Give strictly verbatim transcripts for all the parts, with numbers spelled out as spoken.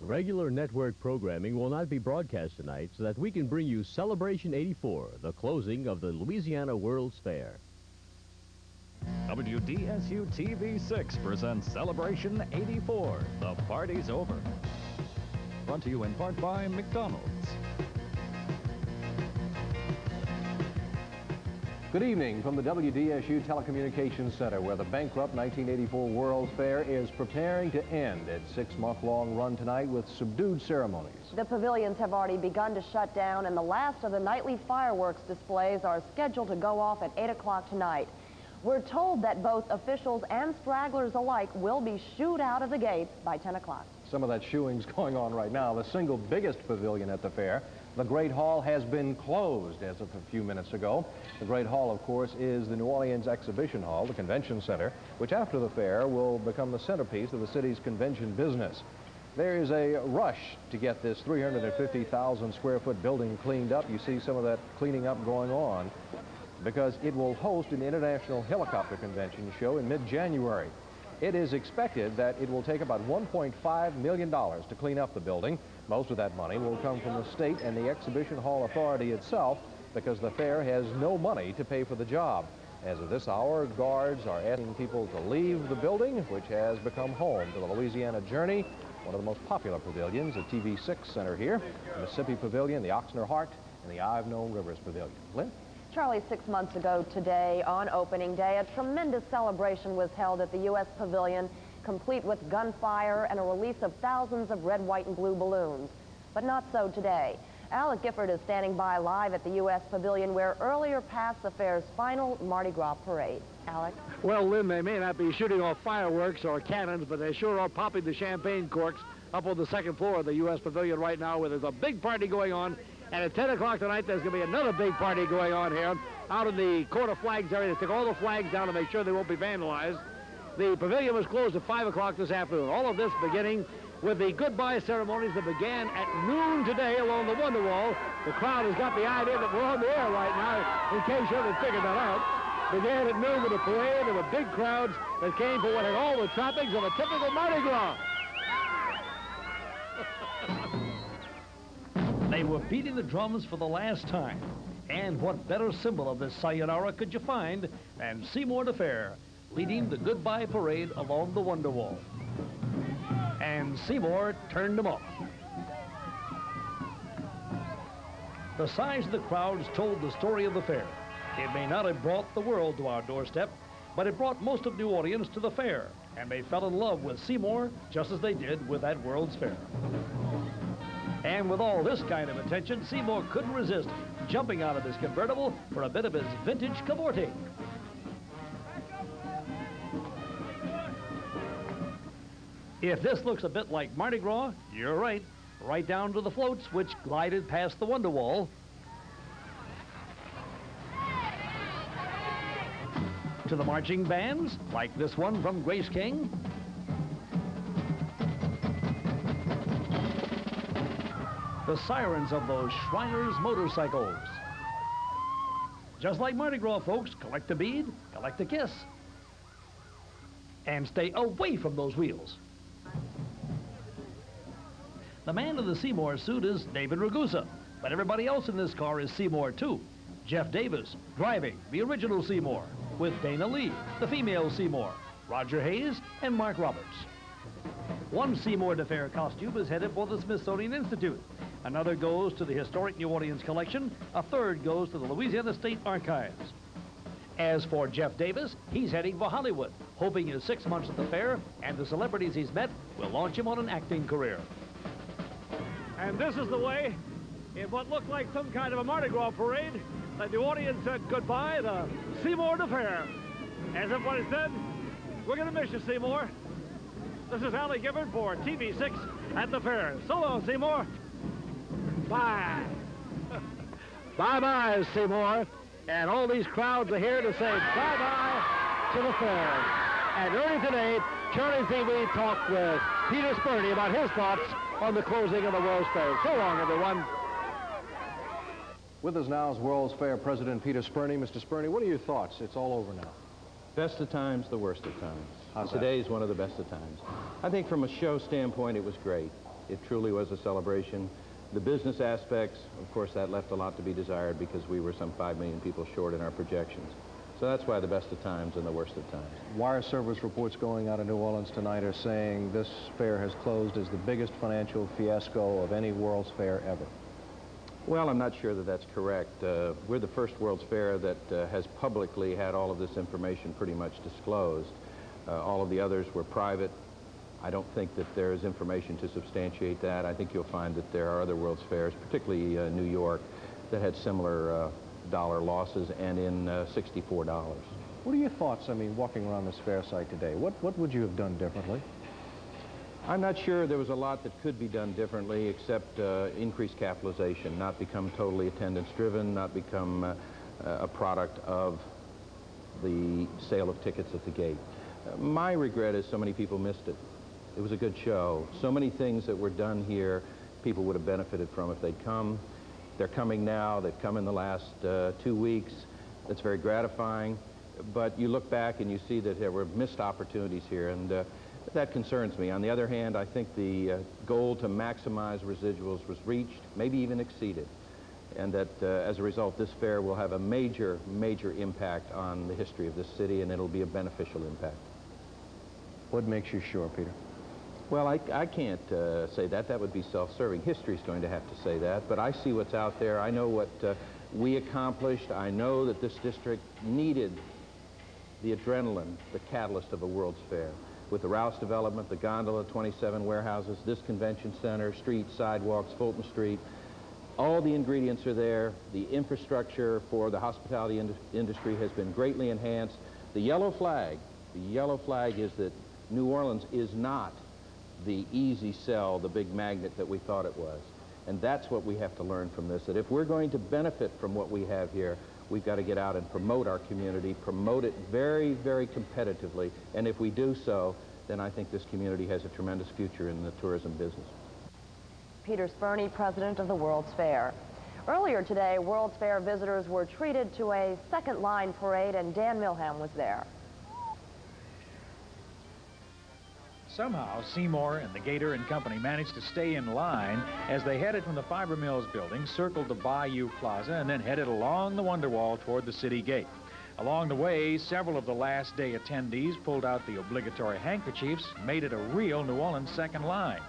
Regular network programming will not be broadcast tonight so that we can bring you Celebration eighty-four, the closing of the Louisiana World's Fair. W D S U T V six presents Celebration eighty-four, the party's over. Brought to you in part by McDonald's. Good evening from the W D S U Telecommunications Center, where the bankrupt nineteen eighty-four World's Fair is preparing to end its six-month-long run tonight with subdued ceremonies. The pavilions have already begun to shut down, and the last of the nightly fireworks displays are scheduled to go off at eight o'clock tonight. We're told that both officials and stragglers alike will be shooed out of the gates by ten o'clock. Some of that shooing's going on right now. The single biggest pavilion at the fair, the Great Hall, has been closed as of a few minutes ago. The Great Hall, of course, is the New Orleans Exhibition Hall, the convention center, which after the fair will become the centerpiece of the city's convention business. There is a rush to get this three hundred fifty thousand square foot building cleaned up. You see some of that cleaning up going on because it will host an international helicopter convention show in mid-January. It is expected that it will take about one point five million dollars to clean up the building. Most of that money will come from the state and the Exhibition Hall Authority itself, because the fair has no money to pay for the job. As of this hour, guards are asking people to leave the building, which has become home to the Louisiana Journey, one of the most popular pavilions, the T V six Center here, the Mississippi Pavilion, the Oxner Heart, and the I've Known Rivers Pavilion. Lynn? Charlie, six months ago today, on opening day, a tremendous celebration was held at the U S Pavilion, complete with gunfire and a release of thousands of red, white, and blue balloons. But not so today. Alec Gifford is standing by live at the U S Pavilion, where earlier passed the fair's final Mardi Gras parade. Alec? Well, Lynn, they may not be shooting off fireworks or cannons, but they sure are popping the champagne corks up on the second floor of the U S Pavilion right now, where there's a big party going on. And at ten o'clock tonight, there's going to be another big party going on here out in the Court of Flags area. They took all the flags down to make sure they won't be vandalized. The pavilion was closed at five o'clock this afternoon. All of this beginning with the goodbye ceremonies that began at noon today along the Wonderwall. The crowd has got the idea that we're on the air right now, in case you haven't figured that out. Began at noon with a parade. There were big crowds that came for what had all the toppings of a typical Mardi Gras. They were beating the drums for the last time. And what better symbol of this sayonara could you find than Seymour D. Fair, leading the goodbye parade along the Wonderwall. And Seymour turned them off. The size of the crowds told the story of the fair. It may not have brought the world to our doorstep, but it brought most of New Orleans to the fair, and they fell in love with Seymour just as they did with that World's Fair. And with all this kind of attention, Seymour couldn't resist jumping out of his convertible for a bit of his vintage cavorting. If this looks a bit like Mardi Gras, you're right, right down to the floats which glided past the Wonderwall. To the marching bands, like this one from Grace King. The sirens of those Shriners motorcycles. Just like Mardi Gras, folks, collect a bead, collect a kiss, and stay away from those wheels. The man in the Seymour suit is David Ragusa, but everybody else in this car is Seymour too. Jeff Davis, driving, the original Seymour, with Dana Lee, the female Seymour, Roger Hayes, and Mark Roberts. One Seymour D. Fair costume is headed for the Smithsonian Institute. Another goes to the historic New Orleans collection. A third goes to the Louisiana State Archives. As for Jeff Davis, he's heading for Hollywood, hoping his six months at the fair and the celebrities he's met will launch him on an acting career. And this is the way, in what looked like some kind of a Mardi Gras parade, that New Orleans said goodbye to Seymour D. Fair. As everybody said, we're going to miss you, Seymour. This is Alec Gifford for T V six at the fair. So long, Seymour. Bye. Bye-bye, Seymour. And all these crowds are here to say bye-bye to the fair. And early today, Charlie Z W talked with Peter Spurney about his thoughts on the closing of the World's Fair. So long, everyone. With us now is World's Fair President Peter Spurney. Mister Spurney, what are your thoughts? It's all over now. Best of times, the worst of times. How's that? Today is one of the best of times. I think from a show standpoint, it was great. It truly was a celebration. The business aspects, of course, that left a lot to be desired because we were some five million people short in our projections. So that's why the best of times and the worst of times. Wire service reports going out of New Orleans tonight are saying this fair has closed as the biggest financial fiasco of any World's Fair ever. Well, I'm not sure that that's correct. Uh, we're the first World's Fair that uh, has publicly had all of this information pretty much disclosed. Uh, all of the others were private. I don't think that there is information to substantiate that. I think you'll find that there are other World's Fairs, particularly uh, New York, that had similar uh, dollar losses and in uh, sixty-four dollars. What are your thoughts, I mean, walking around this fair site today? What, what would you have done differently? I'm not sure there was a lot that could be done differently except uh, increase capitalization, not become totally attendance-driven, not become uh, a product of the sale of tickets at the gate. Uh, my regret is so many people missed it. It was a good show. So many things that were done here people would have benefited from if they'd come. They're coming now. They've come in the last uh, two weeks. That's very gratifying. But you look back and you see that there were missed opportunities here, and uh, that concerns me. On the other hand, I think the uh, goal to maximize residuals was reached, maybe even exceeded, and that uh, as a result this fair will have a major, major impact on the history of this city, and it'll be a beneficial impact. What makes you sure, Peter? Well, I, I can't uh, say that. That would be self-serving. History's going to have to say that, but I see what's out there. I know what uh, we accomplished. I know that this district needed the adrenaline, the catalyst of a World's Fair. With the Rouse development, the gondola, twenty-seven warehouses, this convention center, streets, sidewalks, Fulton Street, all the ingredients are there. The infrastructure for the hospitality ind- industry has been greatly enhanced. The yellow flag, the yellow flag is that New Orleans is not the easy sell, the big magnet that we thought it was. And that's what we have to learn from this, that if we're going to benefit from what we have here, we've got to get out and promote our community, promote it very, very competitively. And if we do so, then I think this community has a tremendous future in the tourism business. Peter Spurney, president of the World's Fair. Earlier today, World's Fair visitors were treated to a second line parade, and Dan Milham was there. Somehow, Seymour and the Gator and company managed to stay in line as they headed from the Fiber Mills building, circled the Bayou Plaza, and then headed along the Wonderwall toward the city gate. Along the way, several of the last day attendees pulled out the obligatory handkerchiefs, made it a real New Orleans second line.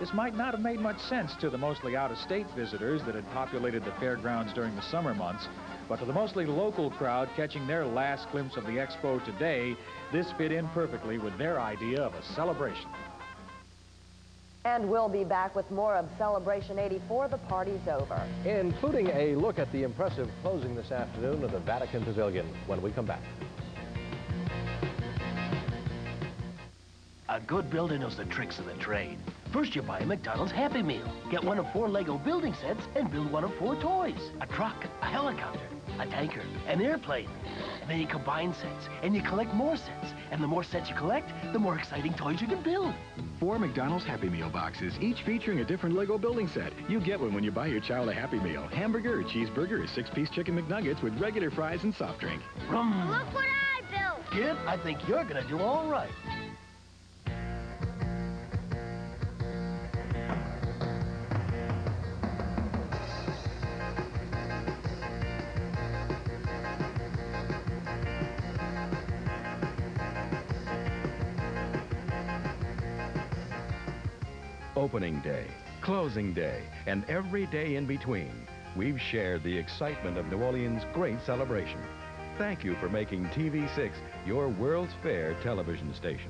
This might not have made much sense to the mostly out-of-state visitors that had populated the fairgrounds during the summer months, but to the mostly local crowd catching their last glimpse of the expo today, this fit in perfectly with their idea of a celebration. And we'll be back with more of Celebration eighty-four, The Party's Over. Including a look at the impressive closing this afternoon of the Vatican Pavilion when we come back. A good builder knows the tricks of the trade. First, you buy a McDonald's Happy Meal. Get one of four Lego building sets and build one of four toys. A truck, a helicopter, a tanker, an airplane. And then you combine sets, and you collect more sets. And the more sets you collect, the more exciting toys you can build. Four McDonald's Happy Meal boxes, each featuring a different Lego building set. You get one when you buy your child a Happy Meal. Hamburger, cheeseburger, six-piece chicken McNuggets with regular fries and soft drink. Vroom. Look what I built! Kid, I think you're gonna do all right. Opening day, closing day, and every day in between, we've shared the excitement of New Orleans' great celebration. Thank you for making T V six your World's Fair television station.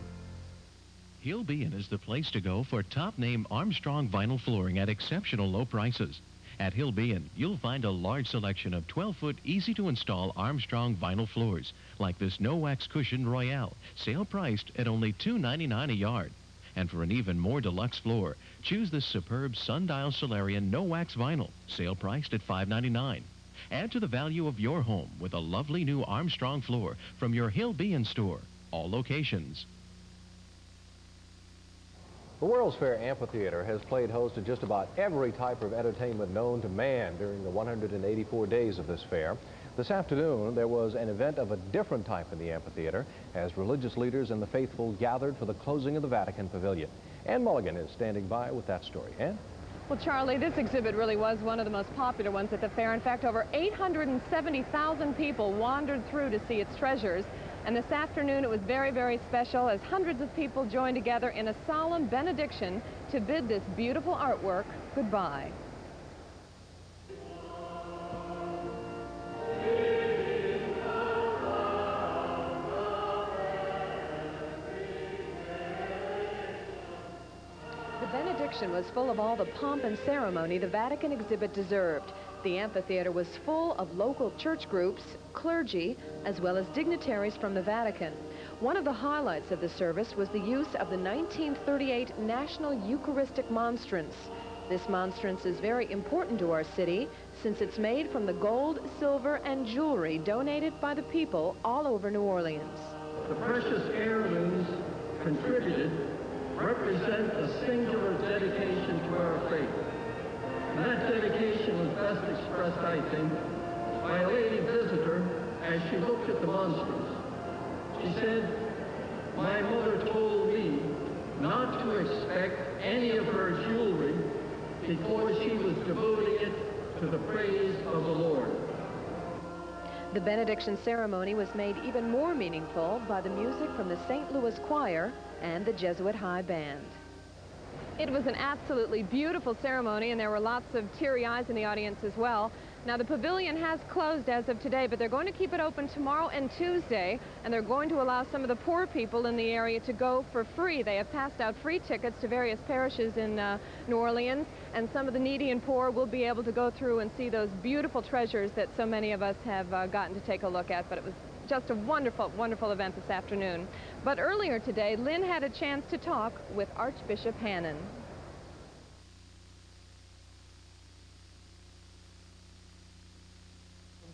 Hillbien is the place to go for top-name Armstrong vinyl flooring at exceptional low prices. At Hillbien, you'll find a large selection of twelve-foot, easy-to-install Armstrong vinyl floors, like this no-wax cushioned Royale, sale-priced at only two ninety-nine a yard. And for an even more deluxe floor, choose the superb Sundial Solarian no-wax vinyl, sale priced at five ninety-nine. Add to the value of your home with a lovely new Armstrong floor from your Hillbien store, all locations. The World's Fair Amphitheater has played host to just about every type of entertainment known to man during the one hundred eighty-four days of this fair. This afternoon, there was an event of a different type in the amphitheater as religious leaders and the faithful gathered for the closing of the Vatican Pavilion. Ann Mulligan is standing by with that story. Ann? Well, Charlie, this exhibit really was one of the most popular ones at the fair. In fact, over eight hundred seventy thousand people wandered through to see its treasures. And this afternoon, it was very, very special as hundreds of people joined together in a solemn benediction to bid this beautiful artwork goodbye. Was full of all the pomp and ceremony the Vatican exhibit deserved. The amphitheater was full of local church groups, clergy, as well as dignitaries from the Vatican. One of the highlights of the service was the use of the nineteen thirty-eight National Eucharistic Monstrance. This monstrance is very important to our city since it's made from the gold, silver, and jewelry donated by the people all over New Orleans. The precious heirlooms contributed represent a singular dedication to our faith. And that dedication was best expressed, I think, by a lady visitor as she looked at the monstrance. She said, "My mother told me not to expect any of her jewelry because she was devoting it to the praise of the Lord." The benediction ceremony was made even more meaningful by the music from the Saint Louis Choir and the Jesuit High Band. It was an absolutely beautiful ceremony, and there were lots of teary eyes in the audience as well. Now, the pavilion has closed as of today, but they're going to keep it open tomorrow and Tuesday, and they're going to allow some of the poor people in the area to go for free. They have passed out free tickets to various parishes in uh, New Orleans, and some of the needy and poor will be able to go through and see those beautiful treasures that so many of us have uh, gotten to take a look at. But it was just a wonderful, wonderful event this afternoon. But earlier today, Lynn had a chance to talk with Archbishop Hannon.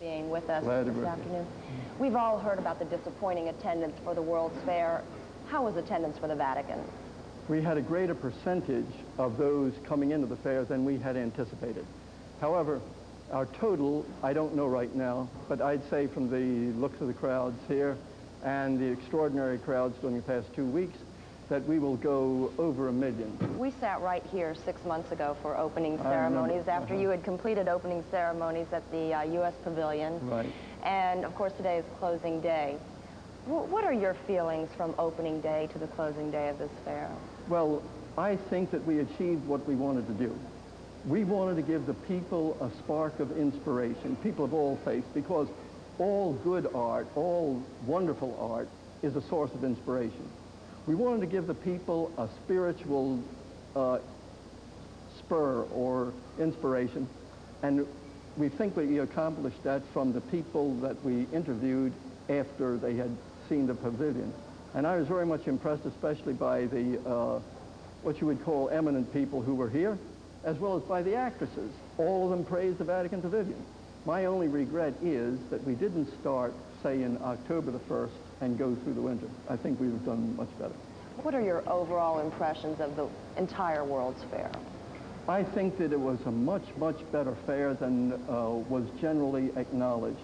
Being with us Glad this afternoon. You. We've all heard about the disappointing attendance for the World's Fair. How was attendance for the Vatican? We had a greater percentage of those coming into the fair than we had anticipated. However, our total, I don't know right now, but I'd say from the looks of the crowds here and the extraordinary crowds during the past two weeks, that we will go over a million. We sat right here six months ago for opening ceremonies after uh-huh. you had completed opening ceremonies at the uh, U S Pavilion. Right. And of course today is closing day. W- what are your feelings from opening day to the closing day of this fair? Well, I think that we achieved what we wanted to do. We wanted to give the people a spark of inspiration, people of all faiths, because all good art, all wonderful art, is a source of inspiration. We wanted to give the people a spiritual uh, spur or inspiration, and we think we accomplished that from the people that we interviewed after they had seen the pavilion. And I was very much impressed, especially by the, uh, what you would call eminent people who were here, as well as by the actresses. All of them praised the Vatican Pavilion. My only regret is that we didn't start, say, in October the first and go through the winter. I think we would have done much better. What are your overall impressions of the entire World's Fair? I think that it was a much, much better fair than uh, was generally acknowledged.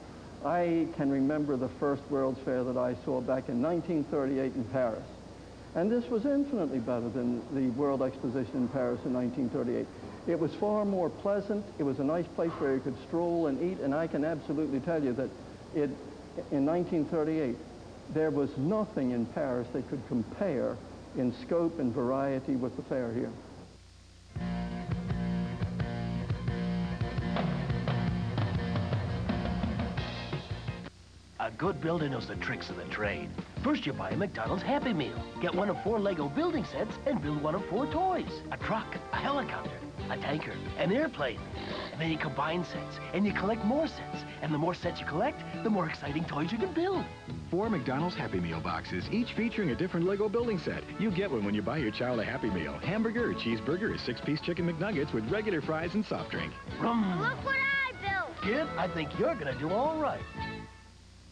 I can remember the first World's Fair that I saw back in nineteen thirty-eight in Paris. And this was infinitely better than the World Exposition in Paris in nineteen thirty-eight. It was far more pleasant. It was a nice place where you could stroll and eat, and I can absolutely tell you that it, in nineteen thirty-eight, there was nothing in Paris that could compare in scope and variety with the fair here. A good builder knows the tricks of the trade. First, you buy a McDonald's Happy Meal. Get one of four Lego building sets and build one of four toys. A truck, a helicopter, a tanker, an airplane. And then you combine sets, and you collect more sets. And the more sets you collect, the more exciting toys you can build. Four McDonald's Happy Meal boxes, each featuring a different Lego building set. You get one when you buy your child a Happy Meal. Hamburger or cheeseburger or six-piece chicken McNuggets with regular fries and soft drink. Vroom. Look what I built! Kid, I think you're gonna do all right.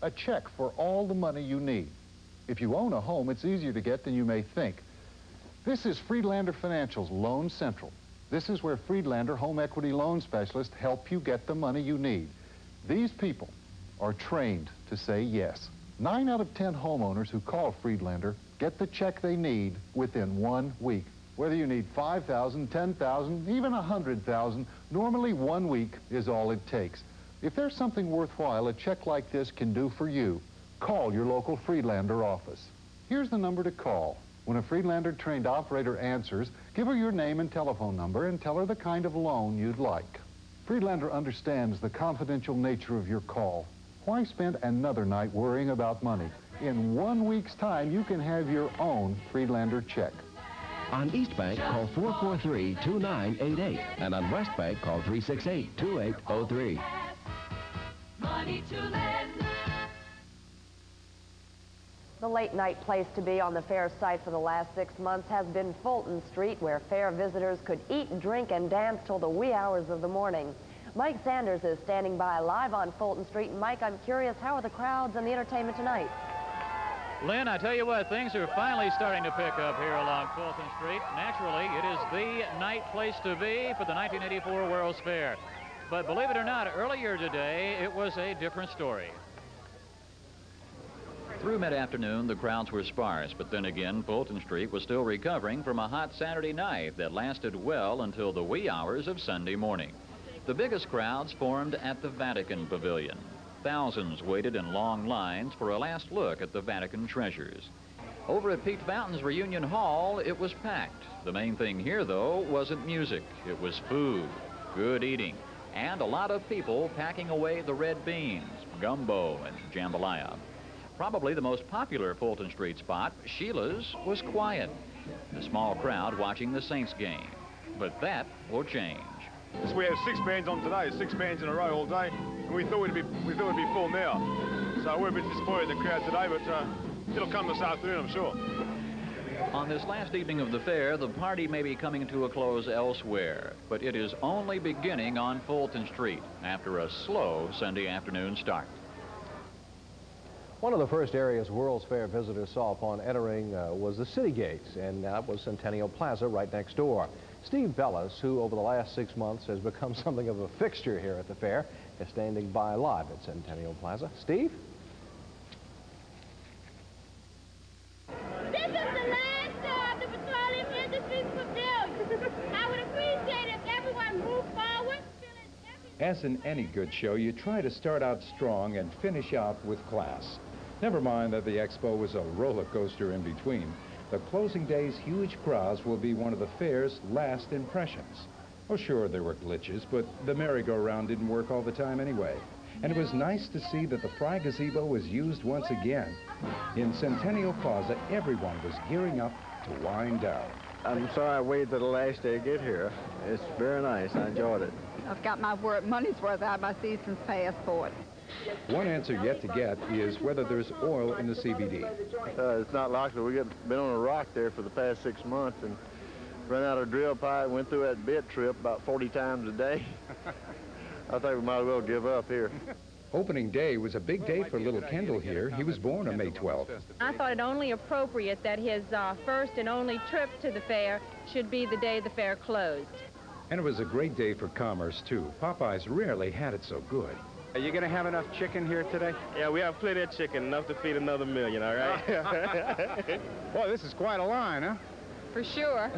A check for all the money you need. If you own a home, it's easier to get than you may think. This is Friedlander Financial's Loan Central. This is where Friedlander Home Equity Loan Specialists help you get the money you need. These people are trained to say yes. Nine out of ten homeowners who call Friedlander get the check they need within one week. Whether you need five thousand, ten thousand, even one hundred thousand, normally one week is all it takes. If there's something worthwhile a check like this can do for you, call your local Friedlander office. Here's the number to call. When a Friedlander trained operator answers, give her your name and telephone number and tell her the kind of loan you'd like. Friedlander understands the confidential nature of your call. Why spend another night worrying about money? In one week's time, you can have your own Friedlander check. On East Bank, call four four three, two nine eight eight, and on West Bank, call three six eight, two eight zero three. Money to lend. The late-night place to be on the fair site for the last six months has been Fulton Street, where fair visitors could eat, drink, and dance till the wee hours of the morning. Mike Sanders is standing by live on Fulton Street. Mike, I'm curious, how are the crowds and the entertainment tonight? Lynn, I tell you what, things are finally starting to pick up here along Fulton Street. Naturally, it is the night place to be for the nineteen eighty-four World's Fair. But believe it or not, earlier today, it was a different story. Through mid-afternoon, the crowds were sparse, but then again, Fulton Street was still recovering from a hot Saturday night that lasted well until the wee hours of Sunday morning. The biggest crowds formed at the Vatican Pavilion. Thousands waited in long lines for a last look at the Vatican treasures. Over at Pete Fountain's Reunion Hall, it was packed. The main thing here, though, wasn't music. It was food, good eating, and a lot of people packing away the red beans, gumbo, and jambalaya. Probably the most popular Fulton Street spot, Sheila's, was quiet. The small crowd watching the Saints game. But that will change. So we have six bands on today, six bands in a row all day, and we thought we'd be we thought it'd be full now. So we're a bit disappointed in the crowd today, but uh, it'll come this afternoon, I'm sure. On this last evening of the fair, the party may be coming to a close elsewhere, but it is only beginning on Fulton Street after a slow Sunday afternoon start. One of the first areas World's Fair visitors saw upon entering uh, was the city gates, and that was Centennial Plaza right next door. Steve Bellis, who over the last six months has become something of a fixture here at the fair, is standing by live at Centennial Plaza. Steve? This is the last stop the Petroleum Industries Pavilion. I would appreciate it if everyone moved forward. As in any good show, you try to start out strong and finish out with class. Never mind that the expo was a roller coaster in between. The closing day's huge crowds will be one of the fair's last impressions. Oh, sure, there were glitches, but the merry-go-round didn't work all the time anyway. And it was nice to see that the Fry Gazebo was used once again. In Centennial Plaza, everyone was gearing up to wind down. I'm sorry I waited till the last day to get here. It's very nice. I enjoyed it. I've got my word, money's worth out of my season passport. One answer yet to get is whether there's oil in the C B D. Uh, it's not likely. We've been on a rock there for the past six months and run out of drill pipe, went through that bit trip about forty times a day. I think we might as well give up here. Opening day was a big day for little Kendall here. He was born on May twelfth. I thought it only appropriate that his uh, first and only trip to the fair should be the day the fair closed. And it was a great day for commerce, too. Popeye's rarely had it so good. Are you going to have enough chicken here today? Yeah, we have plenty of chicken, enough to feed another million, all right? Well, this is quite a line, huh? For sure.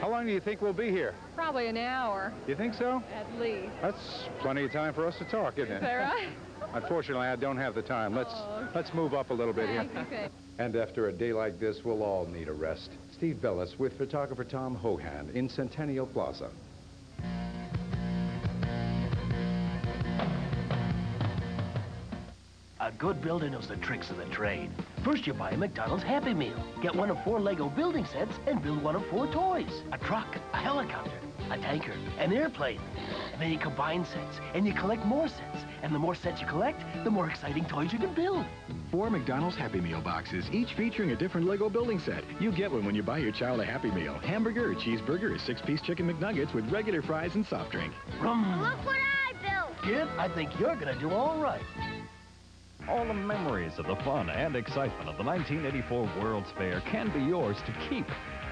How long do you think we'll be here? Probably an hour. You think so? At least. That's plenty of time for us to talk, isn't it? Is that right? Unfortunately, I don't have the time. Let's, oh, okay. let's move up a little bit here. Okay. And after a day like this, we'll all need a rest. Steve Bellis with photographer Tom Hohan in Centennial Plaza. A good builder knows the tricks of the trade. First, you buy a McDonald's Happy Meal. Get one of four Lego building sets and build one of four toys. A truck, a helicopter, a tanker, an airplane. And then you combine sets and you collect more sets. And the more sets you collect, the more exciting toys you can build. Four McDonald's Happy Meal boxes, each featuring a different Lego building set. You get one when you buy your child a Happy Meal. Hamburger or cheeseburger or six-piece chicken McNuggets with regular fries and soft drink. Vroom. Look what I built! Kid, I think you're gonna do all right. All the memories of the fun and excitement of the nineteen eighty-four World's Fair can be yours to keep.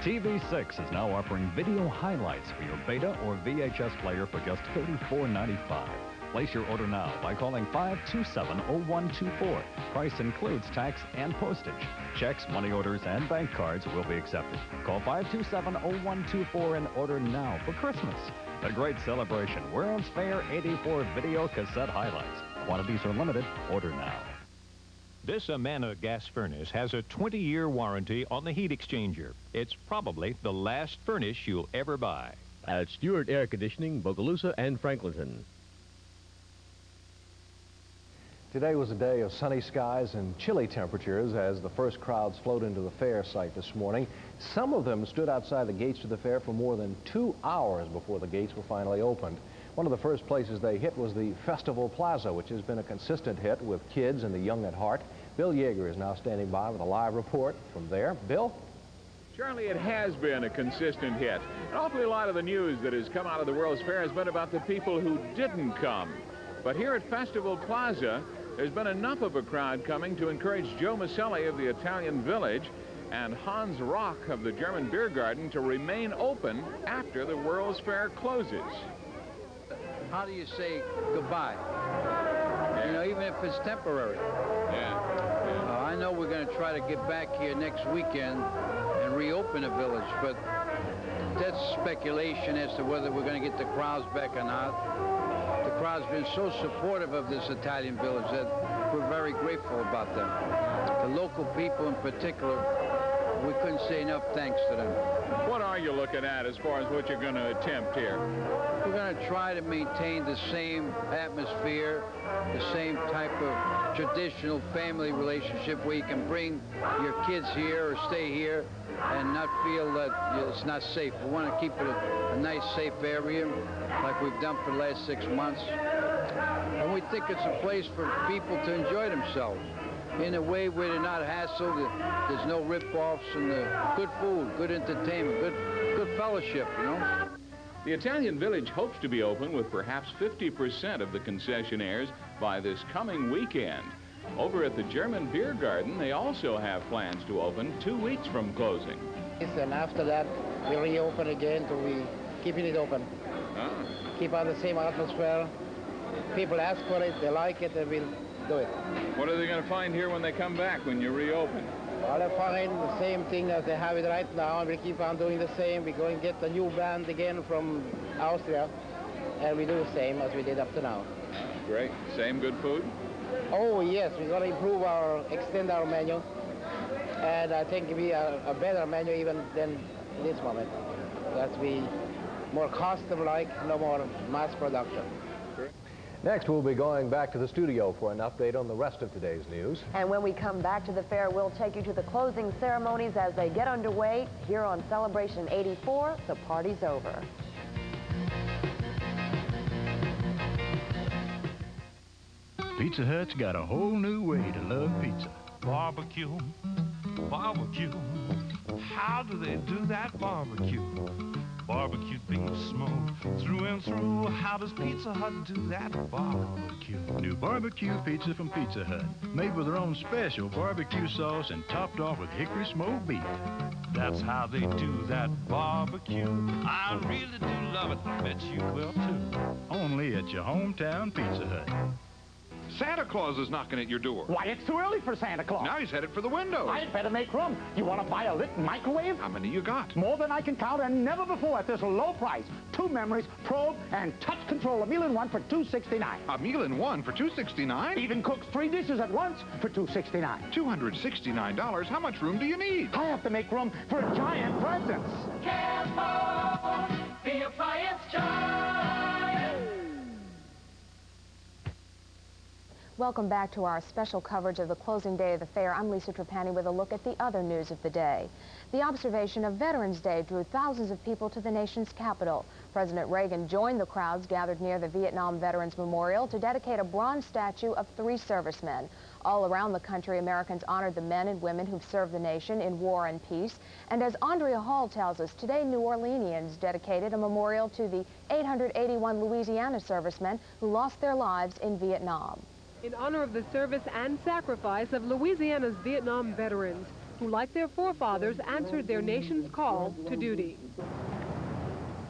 T V six is now offering video highlights for your Beta or V H S player for just thirty-four ninety-five. Place your order now by calling five two seven, oh one two four. Price includes tax and postage. Checks, money orders, and bank cards will be accepted. Call five two seven, oh one two four and order now for Christmas. The Great Celebration, World's Fair eighty-four video cassette highlights. Quantities are limited. Order now. This Amana gas furnace has a twenty-year warranty on the heat exchanger. It's probably the last furnace you'll ever buy. At Stewart Air Conditioning, Bogalusa and Franklinton. Today was a day of sunny skies and chilly temperatures as the first crowds flowed into the fair site this morning. Some of them stood outside the gates to the fair for more than two hours before the gates were finally opened. One of the first places they hit was the Festival Plaza, which has been a consistent hit with kids and the young at heart. Bill Yeager is now standing by with a live report from there. Bill? Charlie, it has been a consistent hit. An awfully lot of the news that has come out of the World's Fair has been about the people who didn't come. But here at Festival Plaza, there's been enough of a crowd coming to encourage Joe Maselli of the Italian Village and Hans Rock of the German Beer Garden to remain open after the World's Fair closes. How do you say goodbye? Yeah. You know, even if it's temporary. Yeah. yeah. Uh, I know we're going to try to get back here next weekend and reopen the village, but that's speculation as to whether we're going to get the crowds back or not. The crowd's been so supportive of this Italian village that we're very grateful about them. The local people in particular, we couldn't say enough thanks to them. What are you looking at as far as what you're going to attempt here? We're going to try to maintain the same atmosphere, the same type of traditional family relationship where you can bring your kids here or stay here and not feel that it's not safe. We want to keep it a, a nice, safe area like we've done for the last six months. And we think it's a place for people to enjoy themselves in a way where they're not hassled, there's no rip-offs, and the good food, good entertainment, good, good fellowship, you know? The Italian Village hopes to be open with perhaps fifty percent of the concessionaires by this coming weekend. Over at the German Beer Garden, they also have plans to open two weeks from closing. And after that, we reopen again to be keeping it open. Ah. Keep on the same atmosphere. People ask for it, they like it, they will do it. What are they going to find here when they come back, when you reopen? Well, they find the same thing as they have it right now, and we keep on doing the same. We go and get a new band again from Austria, and we do the same as we did up to now. Great. Same good food? Oh, yes. We're going to improve our, extend our menu, and I think we are a better menu even than this moment. That we more custom-like, no more mass production. Next, we'll be going back to the studio for an update on the rest of today's news. And when we come back to the fair, we'll take you to the closing ceremonies as they get underway here on Celebration eighty-four. The party's over. Pizza Hut's got a whole new way to love pizza. Barbecue, barbecue. How do they do that barbecue? Barbecue beef smoke through and through. How does Pizza Hut do that barbecue? New barbecue pizza from Pizza Hut, made with their own special barbecue sauce and topped off with hickory smoked beef. That's how they do that barbecue. I really do love it. I bet you will too. Only at your hometown Pizza Hut. Santa Claus is knocking at your door. Why, it's too early for Santa Claus. Now he's headed for the window. I'd better make room. You want to buy a lit microwave? How many you got? More than I can count, and never before at this low price. Two memories, probe, and touch control. A meal in one for two sixty-nine. A meal in one for two sixty-nine? Even cooks three dishes at once for two sixty-nine. two hundred sixty-nine dollars. How much room do you need? I have to make room for giant presents. Careful, the appliance giant. Welcome back to our special coverage of the closing day of the fair. I'm Lisa Trapani with a look at the other news of the day. The observation of Veterans Day drew thousands of people to the nation's capital. President Reagan joined the crowds gathered near the Vietnam Veterans Memorial to dedicate a bronze statue of three servicemen. All around the country, Americans honored the men and women who've served the nation in war and peace. And as Andrea Hall tells us, today New Orleanians dedicated a memorial to the eight hundred eighty-one Louisiana servicemen who lost their lives in Vietnam. In honor of the service and sacrifice of Louisiana's Vietnam veterans, who, like their forefathers, answered their nation's call to duty.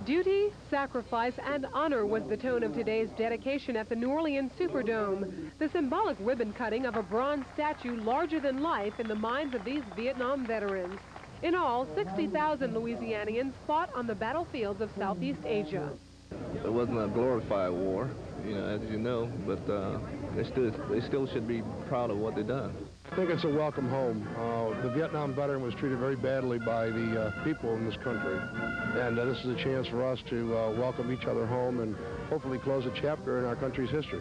Duty, sacrifice, and honor was the tone of today's dedication at the New Orleans Superdome. The symbolic ribbon cutting of a bronze statue larger than life in the minds of these Vietnam veterans. In all, sixty thousand Louisianians fought on the battlefields of Southeast Asia. It wasn't a glorified war, you know, as you know, but uh, they, still, they still should be proud of what they've done. I think it's a welcome home. Uh, the Vietnam veteran was treated very badly by the uh, people in this country. And uh, this is a chance for us to uh, welcome each other home and hopefully close a chapter in our country's history.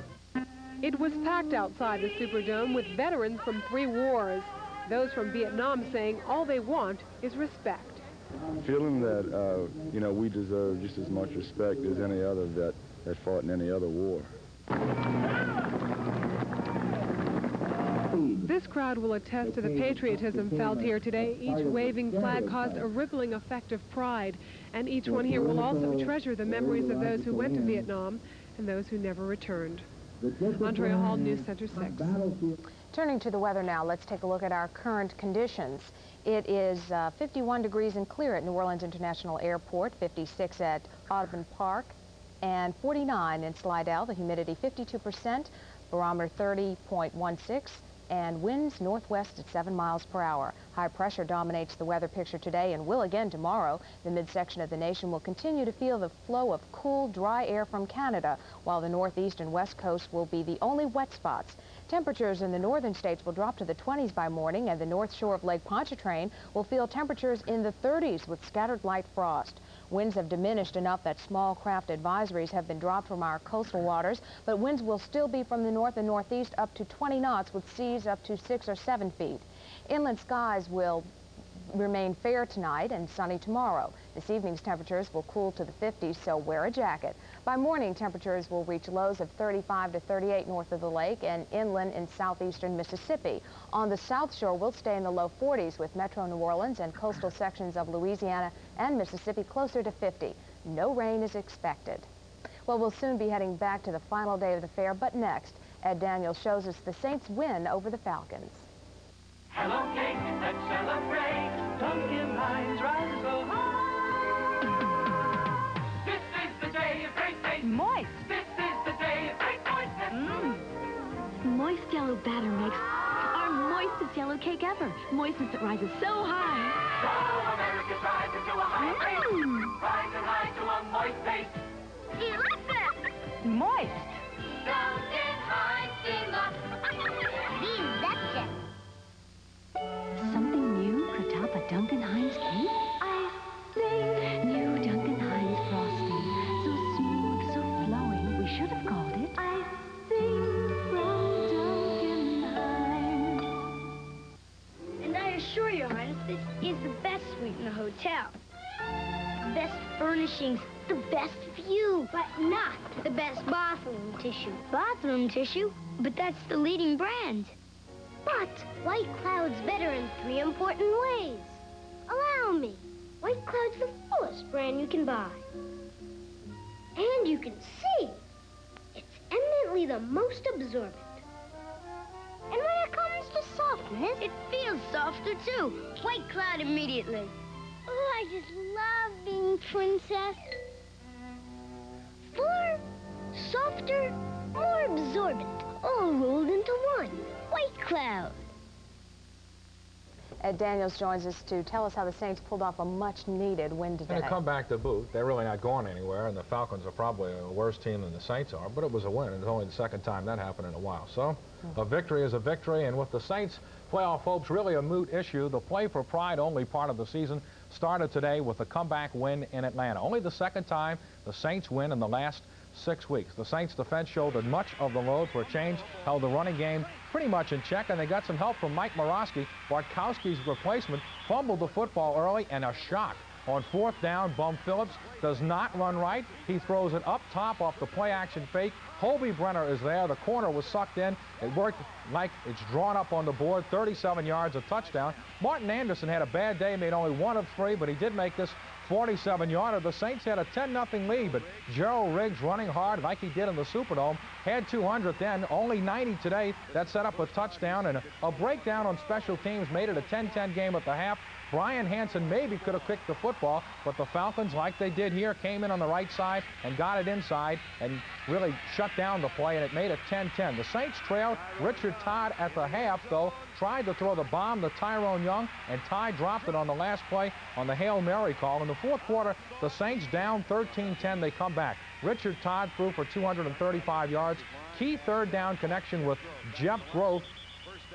It was packed outside the Superdome with veterans from three wars. Those from Vietnam saying all they want is respect. Feeling that, uh, you know, we deserve just as much respect as any other vet that fought in any other war. This crowd will attest to the patriotism felt here today. Each waving flag caused a rippling effect of pride, and each one here will also treasure the memories of those who went to Vietnam and those who never returned. Andrea Hall, News Center six. Turning to the weather now, let's take a look at our current conditions. It is uh, fifty-one degrees and clear at New Orleans International Airport, fifty-six at Audubon Park, and forty-nine in Slidell. The humidity fifty-two percent, barometer thirty point one six. And winds northwest at seven miles per hour. High pressure dominates the weather picture today and will again tomorrow. The midsection of the nation will continue to feel the flow of cool, dry air from Canada, while the northeast and west coast will be the only wet spots. Temperatures in the northern states will drop to the twenties by morning, and the north shore of Lake Pontchartrain will feel temperatures in the thirties with scattered light frost. Winds have diminished enough that small craft advisories have been dropped from our coastal waters, but winds will still be from the north and northeast up to twenty knots with seas up to six or seven feet. Inland skies will remain fair tonight and sunny tomorrow. This evening's temperatures will cool to the fifties, so wear a jacket. By morning, temperatures will reach lows of thirty-five to thirty-eight north of the lake and inland in southeastern Mississippi. On the south shore, we'll stay in the low forties with metro New Orleans and coastal sections of Louisiana and Mississippi closer to fifty. No rain is expected. Well, we'll soon be heading back to the final day of the fair, but next, Ed Daniels shows us the Saints' win over the Falcons. Hello, cake, let's celebrate. Pumpkin lines rise so high. Moist. This is the day of great moistness. Mm. Moist yellow batter makes our moistest yellow cake ever. Moistness that rises so high. So America's rising to a high base. Mm. Rising high to a moist base. Delicious. Moist. Golden high steamer. Delicious. Something new atop a Duncan Hines cake? I think new Duncan Hines frosting. Should have called it I Sing from Duncan Hines. And I assure Your Highness, this is the best suite in the hotel. The best furnishings, the best view, but not the best bathroom tissue. Bathroom tissue? But that's the leading brand. But White Cloud's better in three important ways. Allow me. White Cloud's the fullest brand you can buy. And you can see. Eminently the most absorbent. And when it comes to softness, it feels softer too. White Cloud immediately. Oh, I just love being princess. Fuller, softer, more absorbent, all rolled into one. White Cloud. Ed Daniels joins us to tell us how the Saints pulled off a much-needed win today. And to come back to boot, they're really not going anywhere, and the Falcons are probably a worse team than the Saints are, but it was a win, and it's only the second time that happened in a while. So, mm-hmm. a victory is a victory, and with the Saints' playoff hopes really a moot issue, the play for pride only part of the season started today with a comeback win in Atlanta. Only the second time the Saints win in the last six weeks. The Saints' defense shouldered much of the load for a change, held the running game pretty much in check, and they got some help from Mike Murawski. Bartkowski's replacement fumbled the football early, and a shock on fourth down. Bum Phillips does not run right. He throws it up top off the play-action fake. Holby Brenner is there. The corner was sucked in. It worked like it's drawn up on the board. thirty-seven yards, a touchdown. Martin Anderson had a bad day, made only one of three, but he did make this forty-seven-yarder. The Saints had a ten nothing lead, but Gerald Riggs, running hard like he did in the Superdome, had two hundred then, only ninety today. That set up a touchdown, and a breakdown on special teams made it a ten ten game at the half. Brian Hansen maybe could have kicked the football, but the Falcons, like they did here, came in on the right side and got it inside and really shut down the play, and it made it ten ten. The Saints trailed. Richard Todd at the half, though, tried to throw the bomb to Tyrone Young, and Ty dropped it on the last play on the Hail Mary call. In the fourth quarter, the Saints down thirteen ten. They come back. Richard Todd threw for two hundred thirty-five yards. Key third down connection with Jeff Grove,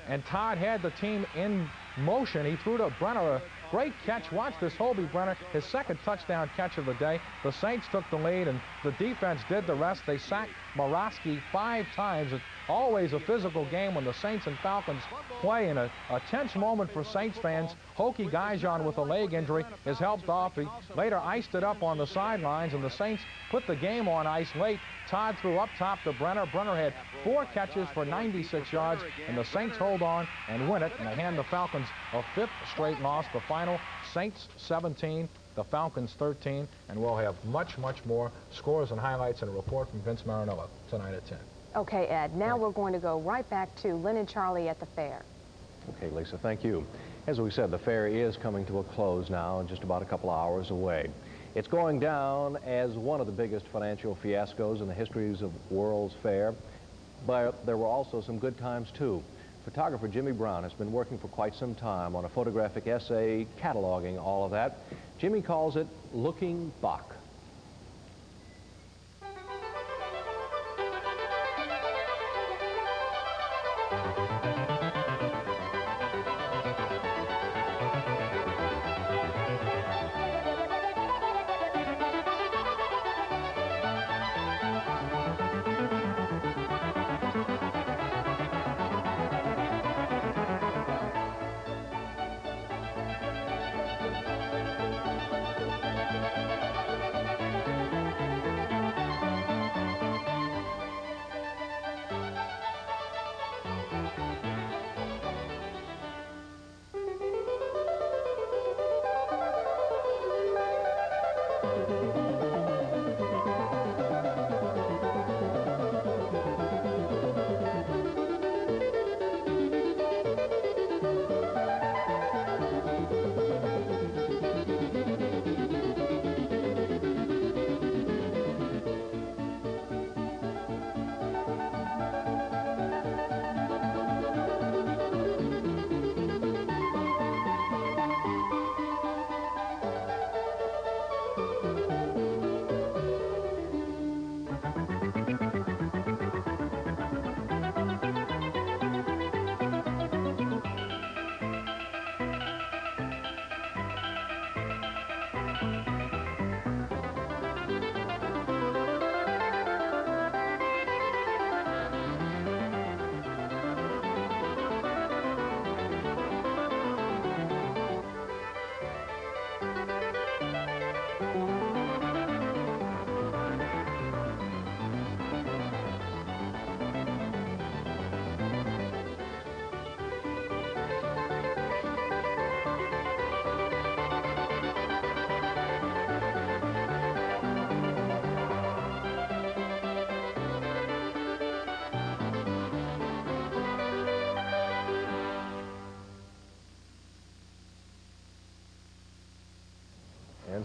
and Todd had the team in motion. He threw to Brenner, a great catch. Watch this, Hobie Brenner, his second touchdown catch of the day. The Saints took the lead, and the defense did the rest. They sacked Morosky five times. It's always a physical game when the Saints and Falcons play, in a, a tense moment for Saints fans. Hokie Gaijan with a leg injury is helped off. He later iced it up on the sidelines, and the Saints put the game on ice late. Todd threw up top to Brenner. Brenner had four catches for ninety-six yards, and the Saints hold on and win it, and they hand the Falcons a fifth straight loss. The final, Saints seventeen, the Falcons thirteen, and we'll have much, much more scores and highlights and a report from Vince Marinello tonight at ten. Okay, Ed, now we're going to go right back to Lynn and Charlie at the fair. Okay, Lisa, thank you. As we said, the fair is coming to a close now and just about a couple of hours away. It's going down as one of the biggest financial fiascos in the histories of World's Fair, but there were also some good times too. Photographer Jimmy Brown has been working for quite some time on a photographic essay cataloging all of that. Jimmy calls it Looking Back.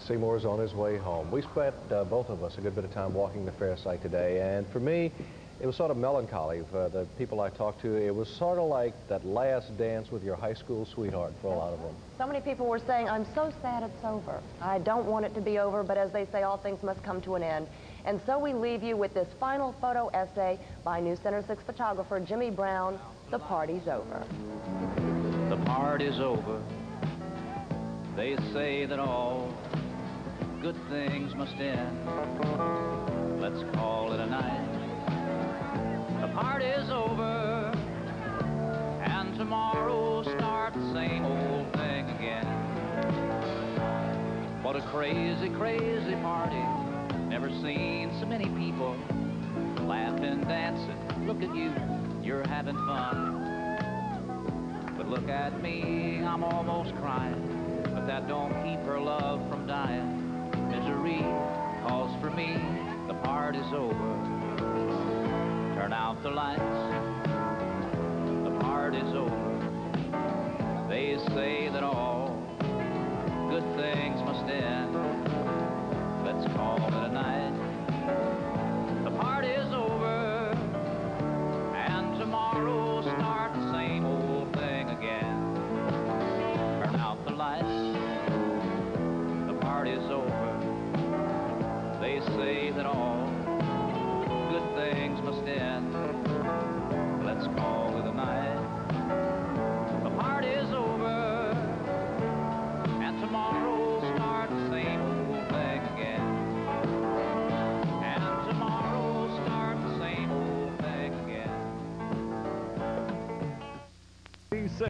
Seymour's on his way home. We spent, uh, both of us, a good bit of time walking the fair site today, and for me, it was sort of melancholy. For the people I talked to, it was sort of like that last dance with your high school sweetheart for a lot of them. So many people were saying, I'm so sad it's over. I don't want it to be over, but as they say, all things must come to an end. And so we leave you with this final photo essay by News Center six photographer Jimmy Brown, The Party's Over. The party's over. They say that all good things must end. Let's call it a night. The party's over, and tomorrow starts the same old thing again. What a crazy, crazy party. Never seen so many people laughing, dancing. Look at you, you're having fun. But look at me, I'm almost crying. But that don't keep her love from dying. Misery calls for me, the party's over. Turn out the lights, the party's over. They say that all good things must end. Let's call it a night.